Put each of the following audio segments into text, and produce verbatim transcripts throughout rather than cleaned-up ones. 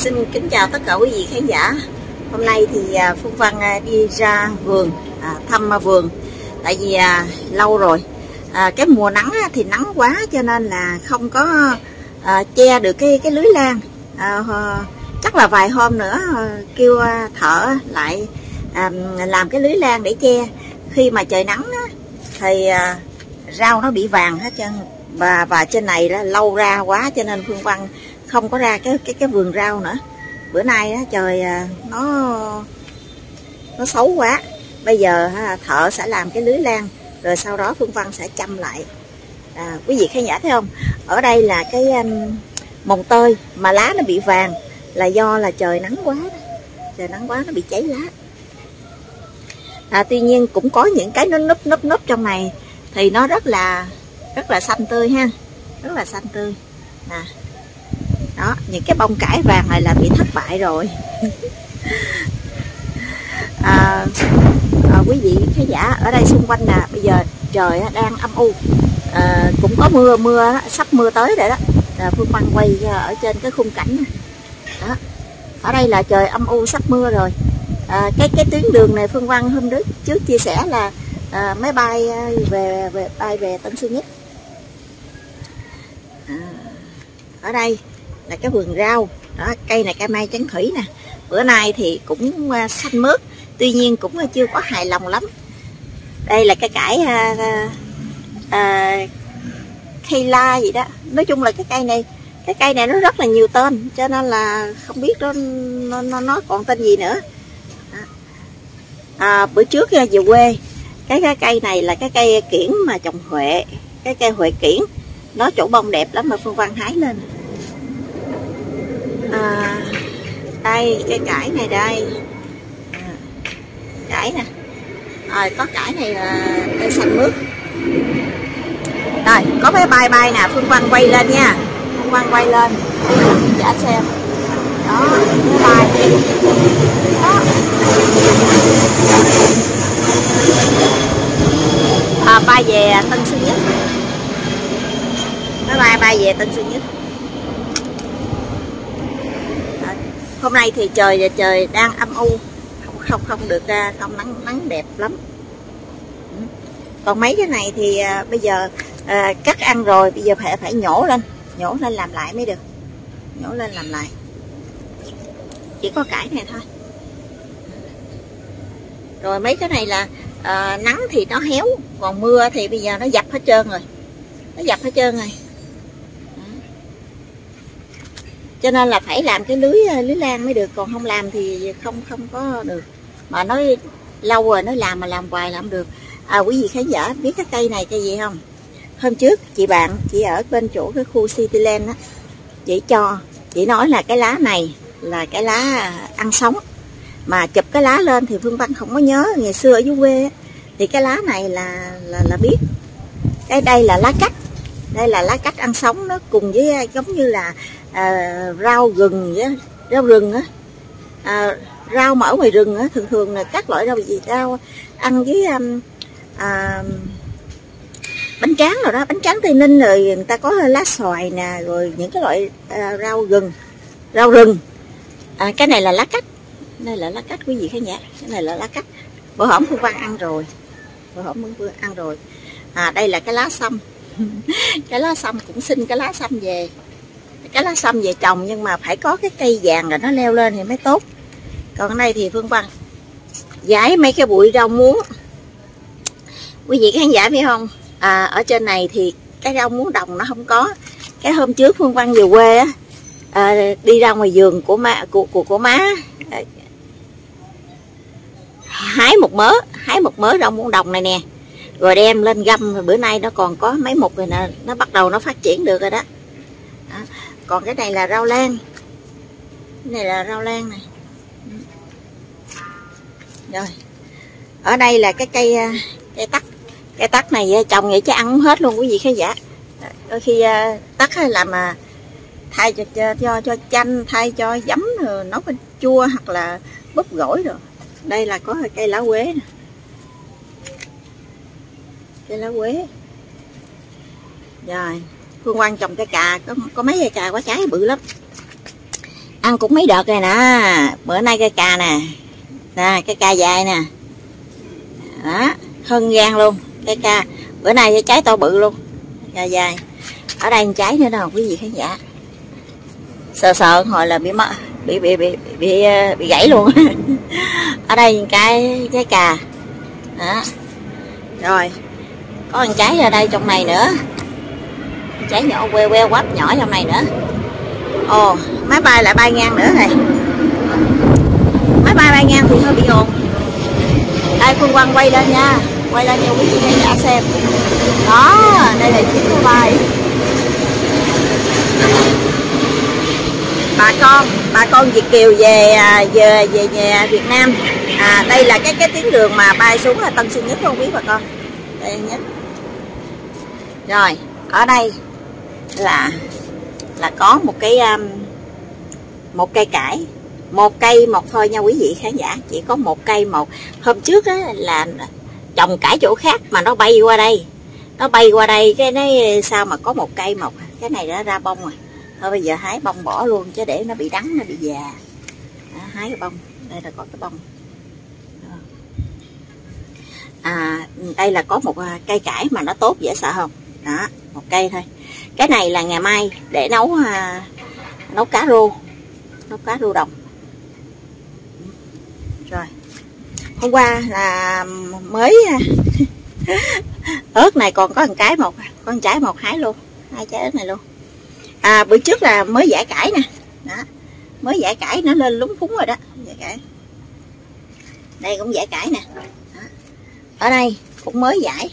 xin kính chào tất cả quý vị khán giả. Hôm nay thì Phương Văn đi ra vườn, thăm vườn. Tại vì lâu rồi, cái mùa nắng thì nắng quá cho nên là không có che được cái cái lưới lan. Chắc là vài hôm nữa kêu thợ lại làm cái lưới lan để che. Khi mà trời nắng thì rau nó bị vàng hết trơn. Và, và trên này đó, lâu ra quá cho nên Phương Văn không có ra cái cái cái vườn rau nữa. Bữa nay đó, trời nó nó xấu quá. Bây giờ thợ sẽ làm cái lưới lan, rồi sau đó Phương Văn sẽ chăm lại. à, Quý vị khán giả thấy không, ở đây là cái mồng tơi mà lá nó bị vàng là do là trời nắng quá đó. Trời nắng quá nó bị cháy lá. à, Tuy nhiên cũng có những cái nó núp núp núp trong này thì nó rất là rất là xanh tươi ha, rất là xanh tươi nè. Đó, những cái bông cải vàng này là bị thất bại rồi. à, à, Quý vị khán giả, ở đây xung quanh là bây giờ trời đang âm u, à, cũng có mưa mưa đó, sắp mưa tới rồi đó. à, Phương Văn quay ở trên cái khung cảnh đó. Ở đây là trời âm u sắp mưa rồi. à, cái cái tuyến đường này Phương Văn hôm trước trước chia sẻ là à, máy bay về về bay về Tân Sơn Nhất. à, Ở đây là cái vườn rau đó, cây này cây mai trắng thủy nè. Bữa nay thì cũng xanh mướt, tuy nhiên cũng chưa có hài lòng lắm. Đây là cái cải à, à, cây la gì đó. Nói chung là cái cây này cái cây này nó rất là nhiều tên cho nên là không biết nó nó, nó còn tên gì nữa. à, Bữa trước về quê cái, cái cây này là cái cây kiển mà trồng huệ, cái cây huệ kiển, nó chỗ bông đẹp lắm mà Phương Văn hái lên. À, đây cây cải này đây. à, Cải nè. Rồi có cải này là cây xanh mướt. Rồi có máy bay bay nè, Phương Văn quay lên nha. Phương Văn quay lên để anh xem. Đó, máy bay. Đó. À, bay về Tân Xuân Nhất. Máy bay bay về Tân Xuân Nhất. Hôm nay thì trời và trời đang âm u, không không không được không nắng nắng đẹp lắm. Còn mấy cái này thì bây giờ à, cắt ăn rồi, bây giờ phải phải nhổ lên, nhổ lên làm lại mới được, nhổ lên làm lại. Chỉ có cải này thôi. Rồi mấy cái này là à, nắng thì nó héo, còn mưa thì bây giờ nó dập hết trơn rồi, nó dập hết trơn rồi. Cho nên là phải làm cái lưới lưới lan mới được, còn không làm thì không không có được. Mà nói lâu rồi, nói làm mà làm hoài làm được. À, quý vị khán giả biết cái cây này cây gì không? Hôm trước chị bạn chị ở bên chỗ cái khu Cityland á, chị cho chị nói là cái lá này là cái lá ăn sống. Mà chụp cái lá lên thì Phương Văn không có nhớ, ngày xưa ở dưới quê á, thì cái lá này là là là biết. Cái đây là lá cách. Đây là lá cách ăn sống, nó cùng với giống như là à, rau gừng, rau rừng á, à, rau mà ở ngoài rừng á, thường thường là các loại rau gì, rau ăn với à, bánh tráng rồi đó, bánh tráng Tây Ninh rồi người ta có lá xoài nè, rồi những cái loại à, rau gừng, rau rừng. À, cái này là lá cách, đây là lá cách quý vị khán giả, cái này là lá cách. Bữa hổm Phương Văn ăn rồi, bữa hổm Phương ăn rồi. À, đây là cái lá sâm, cái lá sâm cũng xin cái lá sâm về. Cái lá sâm về trồng nhưng mà phải có cái cây vàng rồi nó leo lên thì mới tốt. Còn ở đây thì Phương Văn giải mấy cái bụi rau muống. Quý vị khán giả biết không, à, ở trên này thì cái rau muống đồng nó không có. Cái hôm trước Phương Văn về quê á, à, đi ra ngoài vườn của má, của, của, của má à, hái một mớ hái một mớ rau muống đồng này nè, rồi đem lên găm. Rồi bữa nay nó còn có mấy mục rồi nè, nó bắt đầu nó phát triển được rồi đó. À, còn cái này là rau lan, cái này là rau lan này. Rồi ở đây là cái cây cây tắc, cây tắc này trồng vậy chứ ăn không hết luôn quý vị khán giả. Đôi khi tắc làm mà thay cho cho cho chanh, thay cho giấm, rồi nấu canh chua hoặc là bóp gỏi rồi. Đây là có cây lá quế nè, cây lá quế. Rồi Phương Quan trồng cây cà, có, có mấy cây cà quá trái bự lắm. ăn cũng mấy đợt rồi nè. Bữa nay cái cà nè, nè cái cà dài nè, đó thân gan luôn. Cái cà bữa nay cái trái to bự luôn, cà dài. Ở đây trái nữa đâu quý vị khán giả, sợ sợ hồi là bị mất, bị bị bị bị bị gãy luôn. Ở đây cái trái cà đó. Rồi có một trái ở đây trong này nữa, trái nhỏ queo queo quắp nhỏ trong này nữa. Ồ, máy bay lại bay ngang nữa này. Máy bay bay ngang thì hơi bị ồn. Đây Phương Văn quay lên nha, quay lên cho quý vị khán giả xem. Đó, đây là chiếc máy bay. Bà con, bà con Việt kiều về về về nhà Việt Nam. À, đây là cái cái tuyến đường mà bay xuống là Tân Sơn Nhất không biết bà con. Đây Nhất. Rồi, ở đây là là có một cái um, một cây cải, một cây một thôi nha quý vị khán giả, chỉ có một cây một. Hôm trước á, là trồng cải chỗ khác mà nó bay qua đây, nó bay qua đây cái đấy sao mà có một cây một. Cái này đã ra bông rồi, thôi bây giờ hái bông bỏ luôn chứ để nó bị đắng nó bị già. Đó, hái cái bông, đây là có cái bông. À, đây là có một cây cải mà nó tốt dễ sợ không. Đó, một cây thôi. Cái này là ngày mai để nấu à, nấu cá rô, nấu cá rô đồng. Rồi hôm qua là mới ớt này còn có một cái một, có một trái một hái luôn, hai trái ớt này luôn. À, bữa trước là mới giải cải nè, đó mới giải cải nó lên lúng phúng rồi đó, giải cải. Đây cũng giải cải nè, đó. Ở đây cũng mới giải,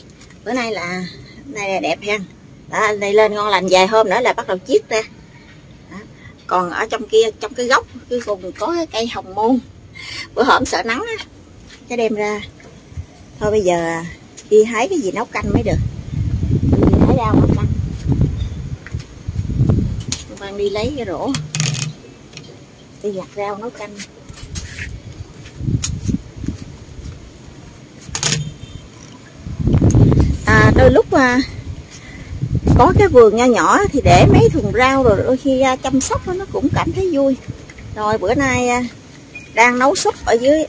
bữa nay là này là đẹp ha. Đó, này lên ngon lành, vài hôm nữa là bắt đầu chiết ra. Đó. Còn ở trong kia, trong cái gốc cuối cùng có cái cây hồng môn. Bữa hổm sợ nắng á, cái đem ra. Thôi bây giờ đi hái cái gì nấu canh mới được. Đi hái rau nấu canh. Phương Văn đi lấy cái rổ, đi giặt rau nấu canh. À, đôi lúc mà có cái vườn nho nhỏ thì để mấy thùng rau rồi đôi khi ra chăm sóc nó cũng cảm thấy vui. Rồi bữa nay đang nấu súp ở dưới,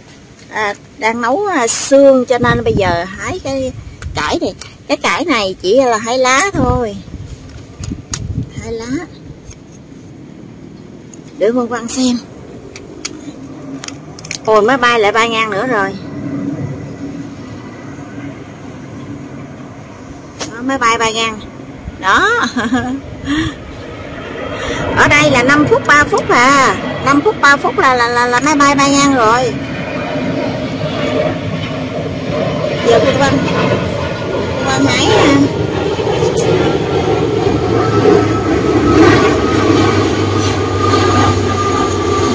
à, đang nấu xương cho nên bây giờ hái cái cải này. Cái cải này chỉ là hái lá thôi, hái lá để Phương Văn xem. Hồi máy bay lại bay ngang nữa rồi, máy bay bay ngang đó. Ở đây là năm phút ba phút à, năm phút ba phút là là là, là máy bay bay ngang rồi. Giờ Phương Văn Phương Văn hái nè,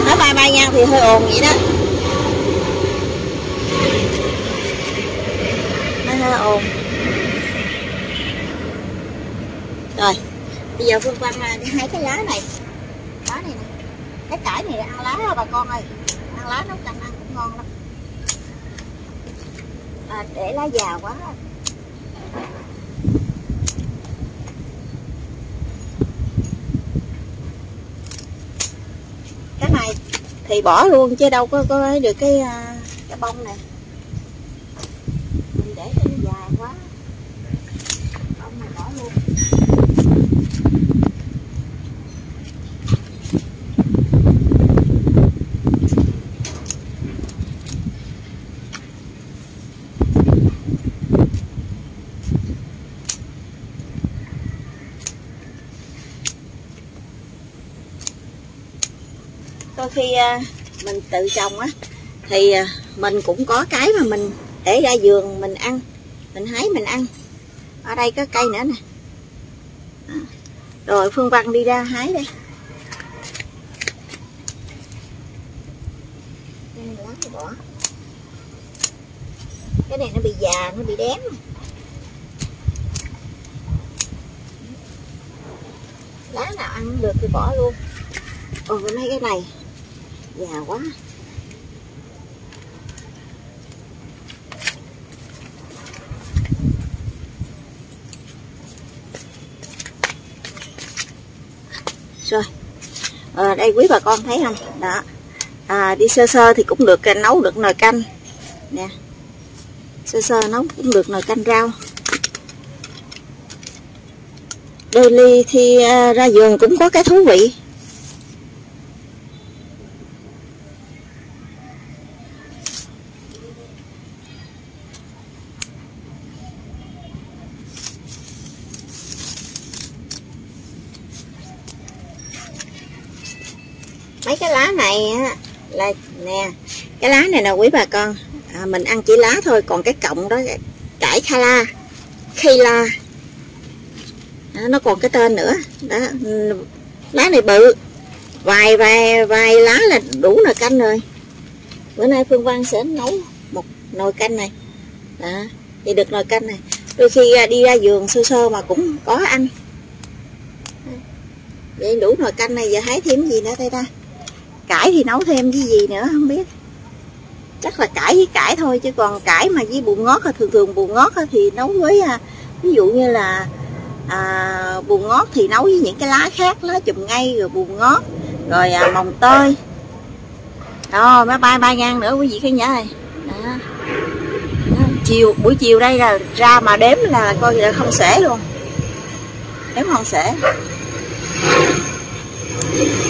máy bay bay ngang thì hơi ồn vậy đó, nó hơi ồn. Rồi, bây giờ Phương Văn đi hái cái lá này. Lá này nè. Cái cải này ăn lá đó bà con ơi. Ăn lá nấu canh ăn cũng ngon lắm. À, để lá già quá. Cái này thì bỏ luôn chứ đâu có có được cái cái bông này. Mình để cho nó già quá. Bông này bỏ luôn. Đôi khi mình tự trồng á thì mình cũng có cái mà mình để ra vườn mình ăn, mình hái mình ăn. Ở đây có cây nữa nè. Rồi Phương Văn đi ra hái đây. Cái này nó bị già, nó bị đém. Lá nào ăn được thì bỏ luôn. Ồ, mấy cái này già quá. Rồi à, đây quý bà con thấy không đó. À, đi sơ sơ thì cũng được nấu được nồi canh nè, sơ sơ nấu cũng được nồi canh rau. Đôi ly thì ra vườn cũng có cái thú vị. Mấy cái lá này là nè, cái lá này nè quý bà con, à, mình ăn chỉ lá thôi, còn cái cọng đó cải khala, khala nó còn cái tên nữa đó. Lá này bự, vài vài vài lá là đủ nồi canh rồi. Bữa nay Phương Văn sẽ nấu một nồi canh này đó, thì được nồi canh này. Đôi khi đi ra vườn sơ sơ mà cũng có ăn vậy, đủ nồi canh này. Giờ hái thêm gì nữa đây ta, cải thì nấu thêm cái gì nữa không biết, chắc là cải với cải thôi, chứ còn cải mà với bùn ngót là thường thường bùn ngót thì nấu với, ví dụ như là à, bùn ngót thì nấu với những cái lá khác, lá chùm ngay rồi bùn ngót rồi à, mồng tơi đó, máy bay bay ngang nữa quý vị khán giả ơi. Chiều buổi chiều đây là ra mà đếm là coi là không xuể luôn, đếm không xuể.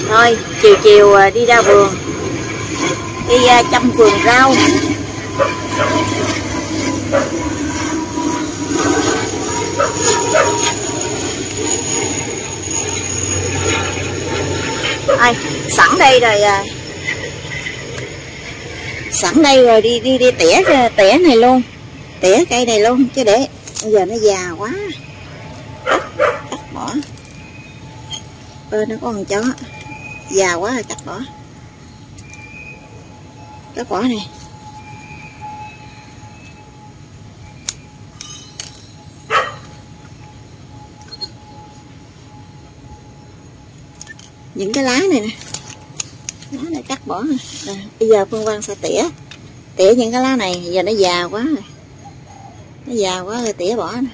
Rồi chiều chiều đi ra vườn, đi chăm vườn rau. Ai, sẵn đây rồi à. Sẵn đây rồi đi đi đi tỉa tỉa này luôn, tỉa cây này luôn, chứ để bây giờ nó già quá, cắt, cắt bỏ. Ơ nó có con chó già quá rồi, cắt bỏ, cắt bỏ này. Những cái lá này nè, lá này cắt bỏ rồi. À, bây giờ Phương Văn sẽ tỉa tỉa những cái lá này, giờ nó già quá rồi, nó già quá rồi tỉa bỏ nè.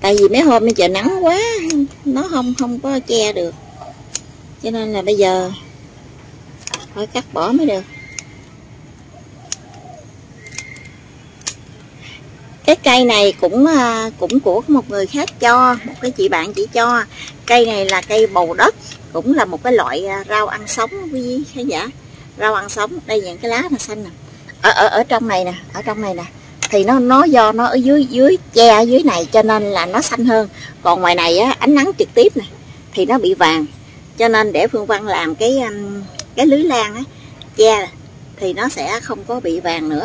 Tại vì mấy hôm nay trời nắng quá nó không không có che được, cho nên là bây giờ phải cắt bỏ mới được. Cái cây này cũng cũng của một người khác cho, một cái chị bạn chỉ cho. Cây này là cây bầu đất, cũng là một cái loại rau ăn sống quý vị khán giả, rau ăn sống. Đây những cái lá là xanh nè, ở ở ở trong này nè, ở trong này nè thì nó nó do nó ở dưới dưới che ở dưới này cho nên là nó xanh hơn. Còn ngoài này á, ánh nắng trực tiếp nè thì nó bị vàng, cho nên để Phương Văn làm cái cái lưới lan á, che thì nó sẽ không có bị vàng nữa.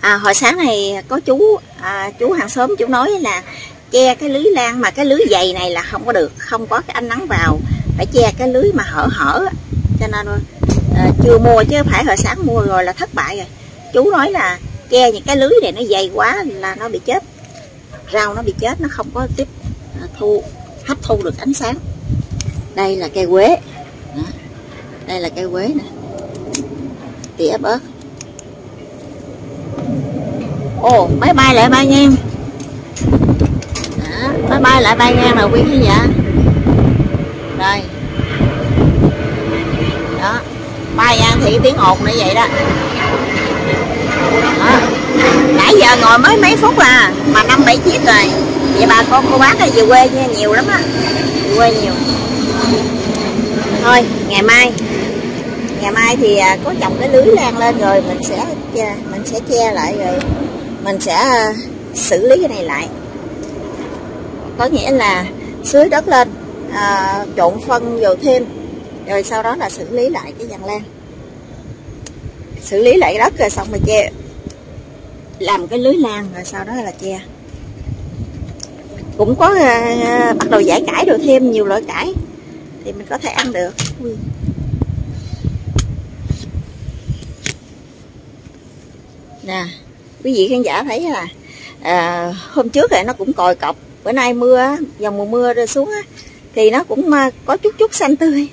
À, hồi sáng này có chú à, chú hàng xóm chú nói là che cái lưới lan mà cái lưới dày này là không có được, không có cái ánh nắng vào, phải che cái lưới mà hở hở. Cho nên à, chưa mua, chứ phải hồi sáng mua rồi là thất bại rồi. Chú nói là che những cái lưới này nó dày quá là nó bị chết, rau nó bị chết, nó không có tiếp thu hấp thu được ánh sáng. Đây là cây quế đó. Đây là cây quế nè, tỉa bớt. Ồ, oh, máy bay lại bay ngang. Đó, máy bay lại bay ngang rồi quý khán giả. Đây. Đó, bay ngang thì tiếng ồn nó vậy đó. Đó. Nãy giờ ngồi mới mấy phút à, mà năm bảy chiếc rồi. Vậy bà con cô bác về quê nha, nhiều lắm á, về quê nhiều. Thôi, ngày mai, ngày mai thì có trồng cái lưới lan lên rồi mình sẽ mình sẽ che lại rồi. Mình sẽ xử lý cái này lại, có nghĩa là xới đất lên, à, trộn phân vào thêm, rồi sau đó là xử lý lại cái giàn lan, xử lý lại đất rồi xong rồi che, làm cái lưới lan rồi sau đó là che. Cũng có à, bắt đầu giải cải rồi, thêm nhiều loại cải thì mình có thể ăn được. Ui. Nè quý vị khán giả thấy là à, hôm trước thì nó cũng còi cọc, bữa nay mưa, dòng mùa mưa rơi xuống thì nó cũng có chút chút xanh tươi.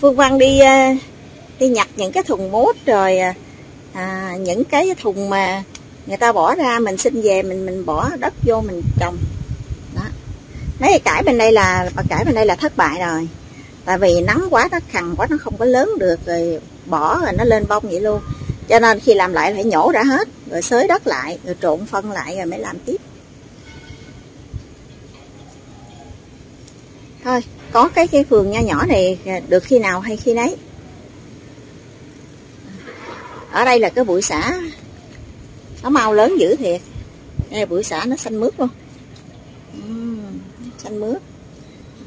Phương Văn đi đi nhặt những cái thùng mốt rồi à, những cái thùng mà người ta bỏ ra, mình xin về mình mình bỏ đất vô mình trồng đó. Mấy cái cải bên đây là cải bên đây là thất bại rồi, tại vì nắng quá, nó khằn quá, nó không có lớn được, rồi bỏ rồi nó lên bông vậy luôn. Cho nên khi làm lại phải nhổ ra hết, rồi xới đất lại, rồi trộn phân lại rồi mới làm tiếp. Thôi, có cái cái vườn nho nhỏ này được khi nào hay khi nấy. Ở đây là cái bụi xả, nó mau lớn dữ thiệt. Đây bụi xả nó xanh mướt luôn. Uhm, xanh mướt.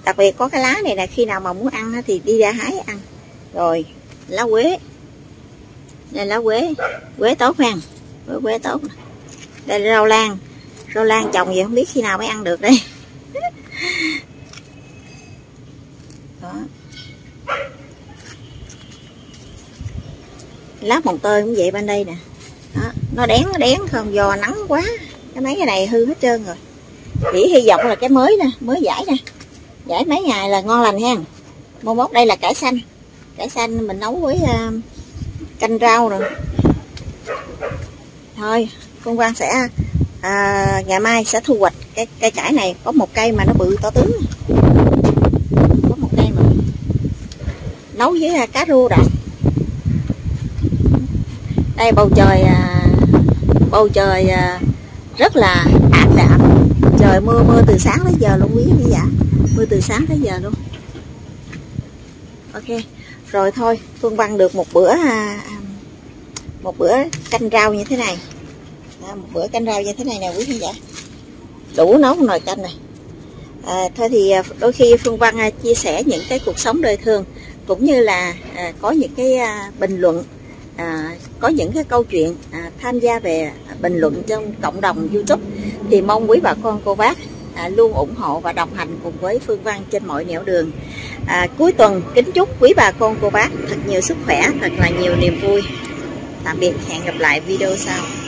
Đặc biệt có cái lá này là khi nào mà muốn ăn thì đi ra hái ăn. Rồi, lá quế. Đây lá quế, quế tốt ha, quế, quế tốt. Đây là rau lan, rau lan trồng gì không biết khi nào mới ăn được đây. Đó. Lá mồng tơi cũng vậy, bên đây nè. Đó. Nó đén nó đén không, do nắng quá, cái mấy cái này hư hết trơn rồi. Chỉ hy vọng là cái mới nè, mới giải nè, giải mấy ngày là ngon lành ha. Mô mốt đây là cải xanh, cải xanh mình nấu với uh, canh rau rồi. Thôi, con Quang sẽ à, ngày mai sẽ thu hoạch cái cây cải này. Có một cây mà nó bự to tướng, có một cây mà nấu với cá rô đậu. Đây bầu trời à, bầu trời à, rất là ảm đạm, trời mưa mưa từ sáng tới giờ luôn quý vị giả, mưa từ sáng tới giờ luôn. Ok. Rồi thôi, Phương Văn được một bữa một bữa canh rau như thế này. Đó, một bữa canh rau như thế này nè quý khán giả. Đủ nấu một nồi canh này. À, thôi thì đôi khi Phương Văn chia sẻ những cái cuộc sống đời thường, cũng như là à, có những cái à, bình luận, à, có những cái câu chuyện à, tham gia về bình luận trong cộng đồng YouTube. Thì mong quý bà con cô bác à, luôn ủng hộ và đồng hành cùng với Phương Văn trên mọi nẻo đường. À, cuối tuần kính chúc quý bà con cô bác thật nhiều sức khỏe, thật là nhiều niềm vui. Tạm biệt, hẹn gặp lại video sau.